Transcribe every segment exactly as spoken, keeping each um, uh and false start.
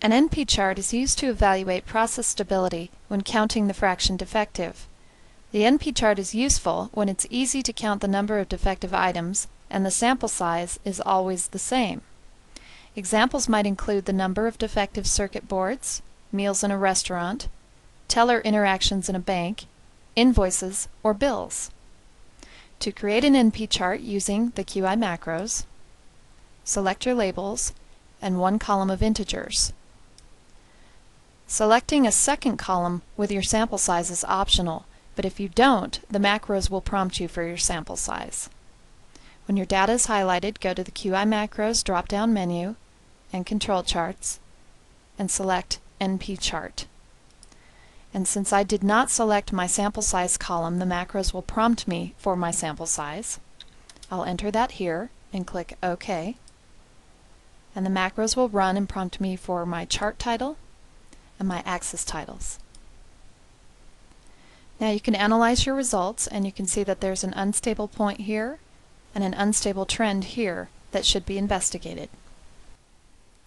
An N P chart is used to evaluate process stability when counting the fraction defective. The N P chart is useful when it's easy to count the number of defective items and the sample size is always the same. Examples might include the number of defective circuit boards, meals in a restaurant, teller interactions in a bank, invoices, or bills. To create an N P chart using the Q I macros, select your labels and one column of integers. Selecting a second column with your sample size is optional, but if you don't, the macros will prompt you for your sample size. When your data is highlighted, go to the Q I Macros drop-down menu and Control Charts and select N P Chart. And since I did not select my sample size column, the macros will prompt me for my sample size. I'll enter that here and click OK. And the macros will run and prompt me for my chart title and my axis titles. Now you can analyze your results, and you can see that there's an unstable point here and an unstable trend here that should be investigated.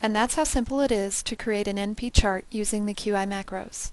And that's how simple it is to create an N P chart using the Q I macros.